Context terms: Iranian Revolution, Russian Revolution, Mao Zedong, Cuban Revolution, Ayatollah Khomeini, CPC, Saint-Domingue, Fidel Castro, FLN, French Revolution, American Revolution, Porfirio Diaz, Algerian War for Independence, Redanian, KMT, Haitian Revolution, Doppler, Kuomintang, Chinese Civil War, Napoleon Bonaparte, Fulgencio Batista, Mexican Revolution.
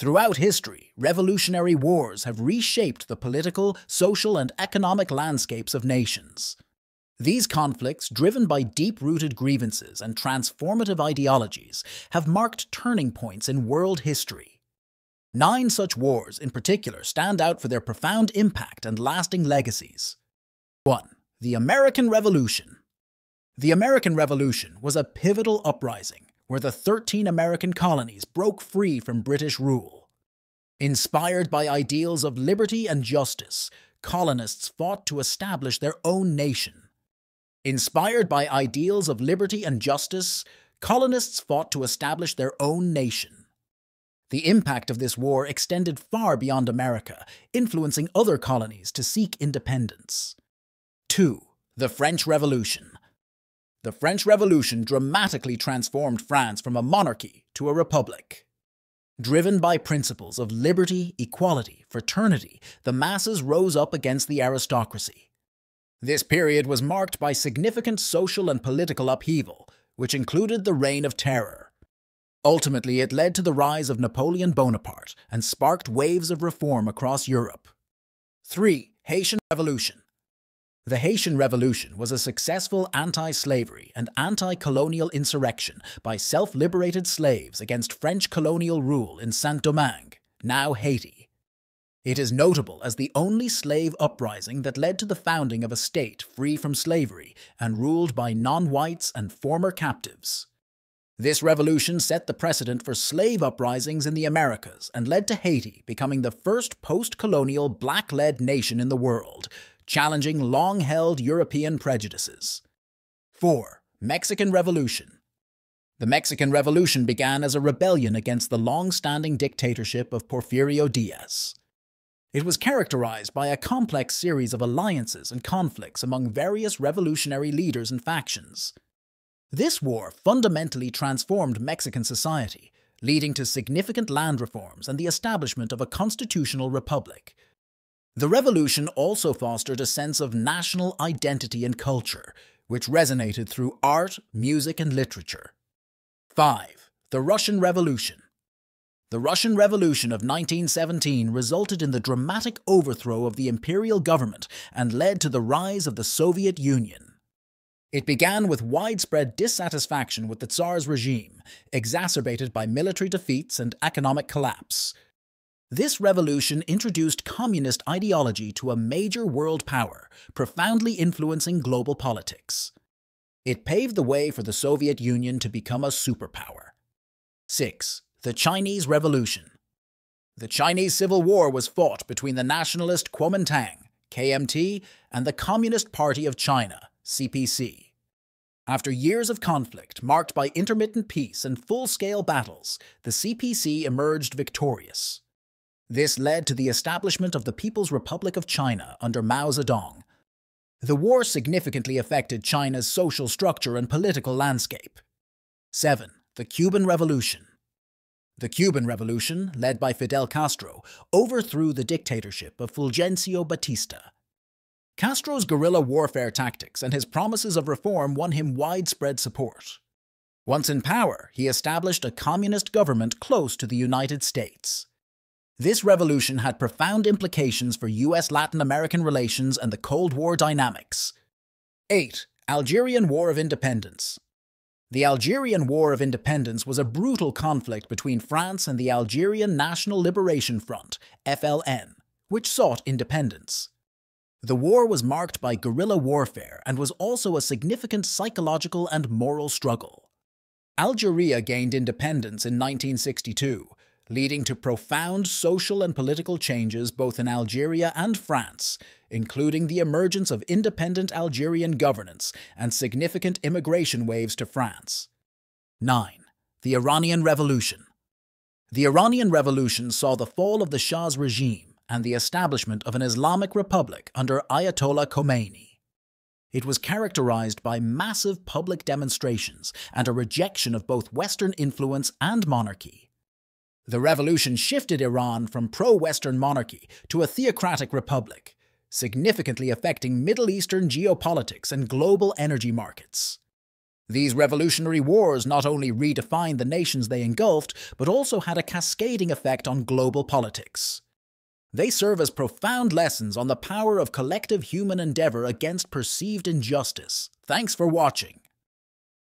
Throughout history, revolutionary wars have reshaped the political, social, and economic landscapes of nations. These conflicts, driven by deep-rooted grievances and transformative ideologies, have marked turning points in world history. 9 such wars in particular stand out for their profound impact and lasting legacies. 1. The American Revolution. The American Revolution was a pivotal uprising where the 13 American colonies broke free from British rule. Inspired by ideals of liberty and justice, colonists fought to establish their own nation. The impact of this war extended far beyond America, influencing other colonies to seek independence. 2. The French Revolution. The French Revolution dramatically transformed France from a monarchy to a republic. Driven by principles of liberty, equality, fraternity, the masses rose up against the aristocracy. This period was marked by significant social and political upheaval, which included the Reign of Terror. Ultimately, it led to the rise of Napoleon Bonaparte and sparked waves of reform across Europe. 3. Haitian Revolution. The Haitian Revolution was a successful anti-slavery and anti-colonial insurrection by self-liberated slaves against French colonial rule in Saint-Domingue, now Haiti. It is notable as the only slave uprising that led to the founding of a state free from slavery and ruled by non-whites and former captives. This revolution set the precedent for slave uprisings in the Americas and led to Haiti becoming the first post-colonial black-led nation in the world, challenging long-held European prejudices. 4. Mexican Revolution. The Mexican Revolution began as a rebellion against the long-standing dictatorship of Porfirio Diaz. It was characterized by a complex series of alliances and conflicts among various revolutionary leaders and factions. This war fundamentally transformed Mexican society, leading to significant land reforms and the establishment of a constitutional republic. The revolution also fostered a sense of national identity and culture, which resonated through art, music, and literature. 5. The Russian Revolution. The Russian Revolution of 1917 resulted in the dramatic overthrow of the imperial government and led to the rise of the Soviet Union. It began with widespread dissatisfaction with the Tsar's regime, exacerbated by military defeats and economic collapse. This revolution introduced communist ideology to a major world power, profoundly influencing global politics. It paved the way for the Soviet Union to become a superpower. 6. The Chinese Revolution. The Chinese Civil War was fought between the nationalist Kuomintang, KMT, and the Communist Party of China, CPC. After years of conflict marked by intermittent peace and full-scale battles, the CPC emerged victorious. This led to the establishment of the People's Republic of China under Mao Zedong. The war significantly affected China's social structure and political landscape. 7. The Cuban Revolution. The Cuban Revolution, led by Fidel Castro, overthrew the dictatorship of Fulgencio Batista. Castro's guerrilla warfare tactics and his promises of reform won him widespread support. Once in power, he established a communist government close to the United States. This revolution had profound implications for U.S.-Latin American relations and the Cold War dynamics. 8. Algerian War of Independence. The Algerian War of Independence was a brutal conflict between France and the Algerian National Liberation Front, FLN, which sought independence. The war was marked by guerrilla warfare and was also a significant psychological and moral struggle. Algeria gained independence in 1962, leading to profound social and political changes both in Algeria and France, including the emergence of independent Algerian governance and significant immigration waves to France. 9. The Iranian Revolution. The Iranian Revolution saw the fall of the Shah's regime and the establishment of an Islamic republic under Ayatollah Khomeini. It was characterized by massive public demonstrations and a rejection of both Western influence and monarchy. The revolution shifted Iran from pro-Western monarchy to a theocratic republic, significantly affecting Middle Eastern geopolitics and global energy markets. These revolutionary wars not only redefined the nations they engulfed, but also had a cascading effect on global politics. They serve as profound lessons on the power of collective human endeavor against perceived injustice. Thanks for watching.